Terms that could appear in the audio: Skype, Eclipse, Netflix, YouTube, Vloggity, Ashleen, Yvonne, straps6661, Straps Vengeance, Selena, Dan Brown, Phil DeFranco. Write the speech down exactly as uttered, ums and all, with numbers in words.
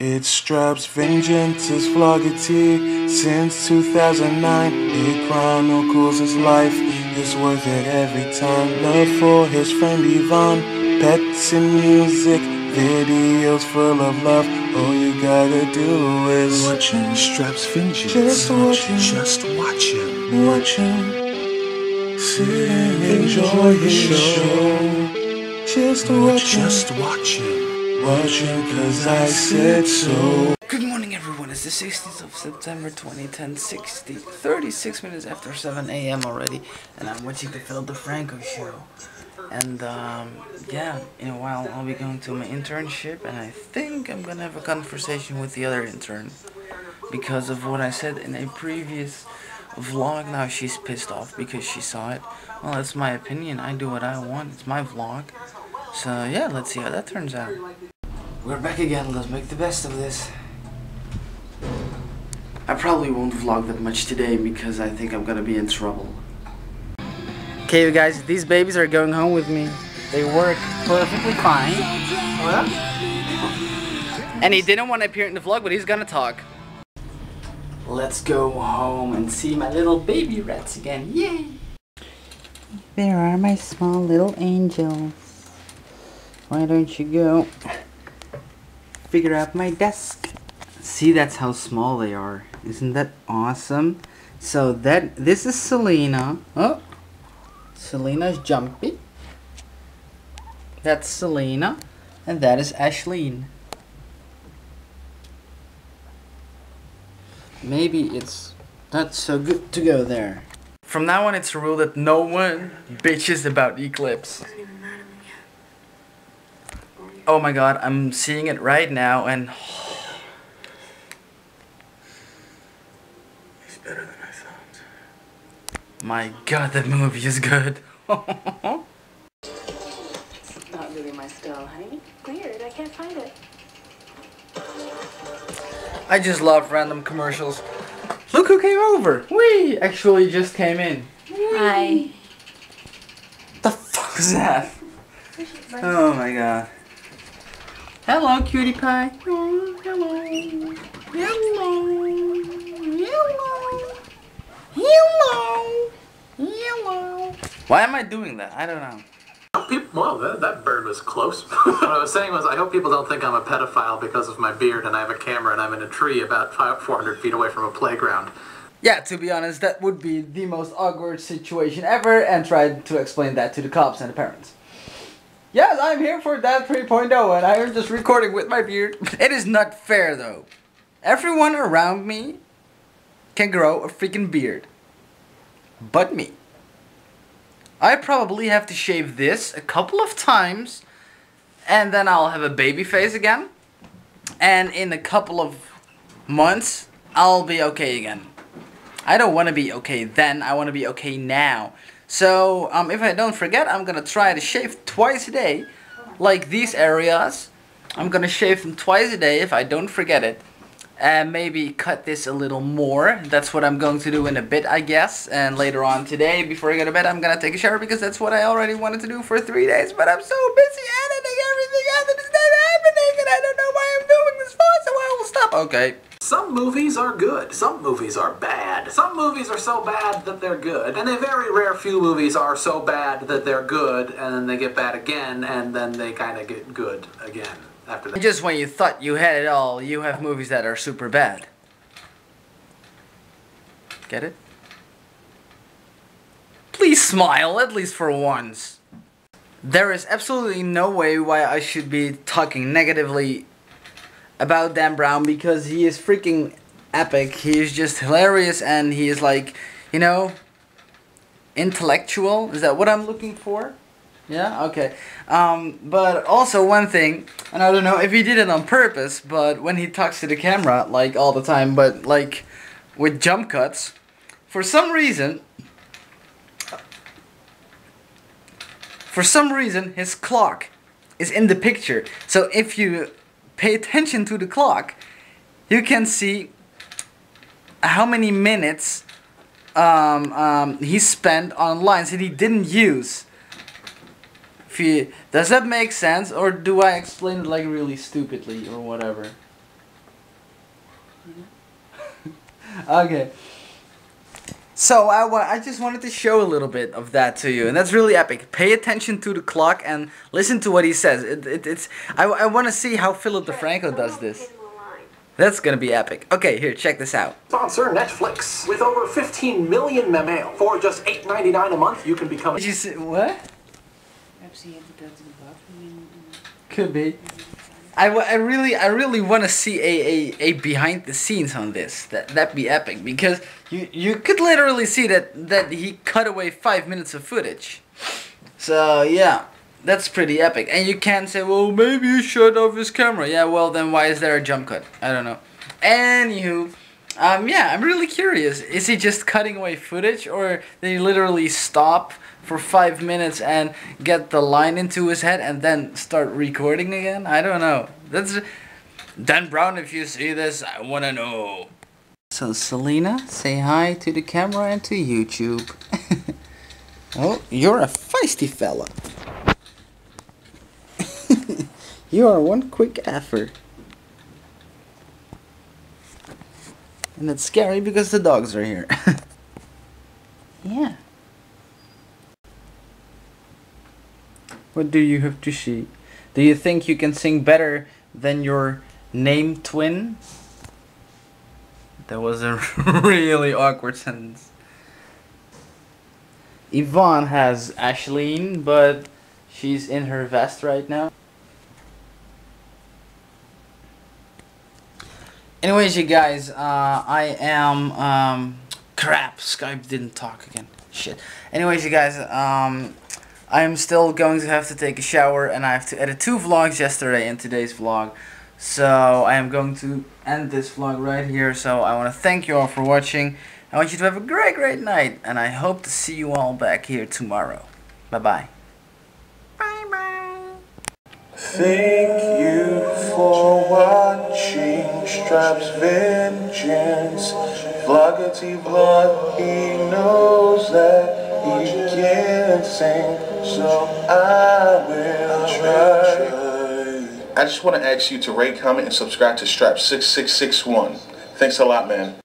It's Straps Vengeance's vlogeteer since two thousand nine. It chronicles his life, it's worth it every time. Love for his friend Yvonne, pets and music, videos full of love. All you gotta do is watching Straps Vengeance. Just watch him, just watch him, watch him, sit and enjoy his show. Just watch him, just watch him. Watching cause I said so. Good morning everyone, it's the sixteenth of September twenty ten, sixty, thirty-six minutes after seven A M already, and I'm watching the Phil DeFranco show. And um, yeah, in a while I'll be going to my internship, and I think I'm gonna have a conversation with the other intern because of what I said in a previous vlog. Now she's pissed off because she saw it. Well, that's my opinion, I do what I want, it's my vlog. So yeah, let's see how that turns out. We're back again, let's make the best of this. I probably won't vlog that much today because I think I'm gonna be in trouble. Okay you guys, these babies are going home with me. They work perfectly fine. What? And he didn't want to appear in the vlog, but he's gonna talk. Let's go home and see my little baby rats again, yay! There are my small little angels. Why don't you go figure out my desk? See, that's how small they are. Isn't that awesome? So that this is Selena. Oh, Selena's jumpy. That's Selena, and that is Ashleen. Maybe it's not so good to go there. From now on, it's a rule that no one bitches about Eclipse. Oh my god, I'm seeing it right now, and he's better than I thought. My god, that movie is good. It's not really my style, honey. Weird, I can't find it. I just love random commercials. Look who came over! We actually just came in. Hi. The fuck is that? Oh my god. Hello, cutie pie. Oh, hello. Hello. Hello. Hello. Hello. Why am I doing that? I don't know. Well, that, that bird was close. What I was saying was, I hope people don't think I'm a pedophile because of my beard and I have a camera and I'm in a tree about four hundred feet away from a playground. Yeah, to be honest, that would be the most awkward situation ever, and tried to explain that to the cops and the parents. Yes, I'm here for that three point oh, and I'm just recording with my beard. It is not fair though. Everyone around me can grow a freaking beard. But me. I probably have to shave this a couple of times, and then I'll have a baby face again. And in a couple of months, I'll be okay again. I don't want to be okay then, I want to be okay now. So, um, if I don't forget, I'm gonna try to shave twice a day, like these areas. I'm gonna shave them twice a day if I don't forget it. And maybe cut this a little more. That's what I'm going to do in a bit, I guess. And later on today, before I go to bed, I'm gonna take a shower because that's what I already wanted to do for three days. But I'm so busy editing everything out that is not happening, and I don't know why I'm doing this for, so I will stop. Okay. Some movies are good, some movies are bad. Some movies are so bad that they're good, and a very rare few movies are so bad that they're good, and then they get bad again, and then they kind of get good again after that. Just when you thought you had it all, you have movies that are super bad. Get it? Please smile, at least for once. There is absolutely no way why I should be talking negatively about Dan Brown, because he is freaking epic. He is just hilarious, and he is, like, you know, intellectual. Is that what I'm looking for? Yeah, okay. Um, but also one thing, and I don't know if he did it on purpose, but when he talks to the camera, like, all the time, but, like, with jump cuts, for some reason, for some reason, his clock is in the picture. So if you pay attention to the clock, you can see how many minutes um, um, he spent on lines that he didn't use. If you, does that make sense, or do I explain it like really stupidly or whatever? Okay. So I, wa I just wanted to show a little bit of that to you, and that's really epic. Pay attention to the clock and listen to what he says. It, it, it's I, I want to see how Phil DeFranco does this. That's gonna be epic. Okay, here, check this out. Sponsor Netflix. With over fifteen million mail for just eight ninety-nine a month, you can become. Did you see what? Could be. I, w I really I really want to see a, a, a behind the scenes on this. That that'd be epic, because you you could literally see that that he cut away five minutes of footage. So yeah, that's pretty epic. And you can say, well, maybe you shut off his camera. Yeah, well then why is there a jump cut? I don't know. Anywho, um yeah, I'm really curious. Is he just cutting away footage, or they literally stop for five minutes and get the line into his head and then start recording again? I don't know. That's Dan Brown, if you see this, I wanna know. So Selena, say hi to the camera and to YouTube. Oh, you're a feisty fella. You are one quick effort. And it's scary because the dogs are here. Yeah. What do you have to see? Do you think you can sing better than your name twin? That was a really awkward sentence. Yvonne has Ashleen, but she's in her vest right now. Anyways, you guys, uh, I am... Um, crap, Skype didn't talk again. Shit. Anyways, you guys... Um, I'm still going to have to take a shower, and I have to edit two vlogs, yesterday and today's vlog. So I am going to end this vlog right here. So I want to thank you all for watching. I want you to have a great, great night, and I hope to see you all back here tomorrow. Bye-bye. Bye-bye. Thank you for watching Straps Vengeance. Vloggerty vlog, he knows that he can't sing, so I will try. I just want to ask you to rate, comment, and subscribe to Straps six six six one. Thanks a lot, man.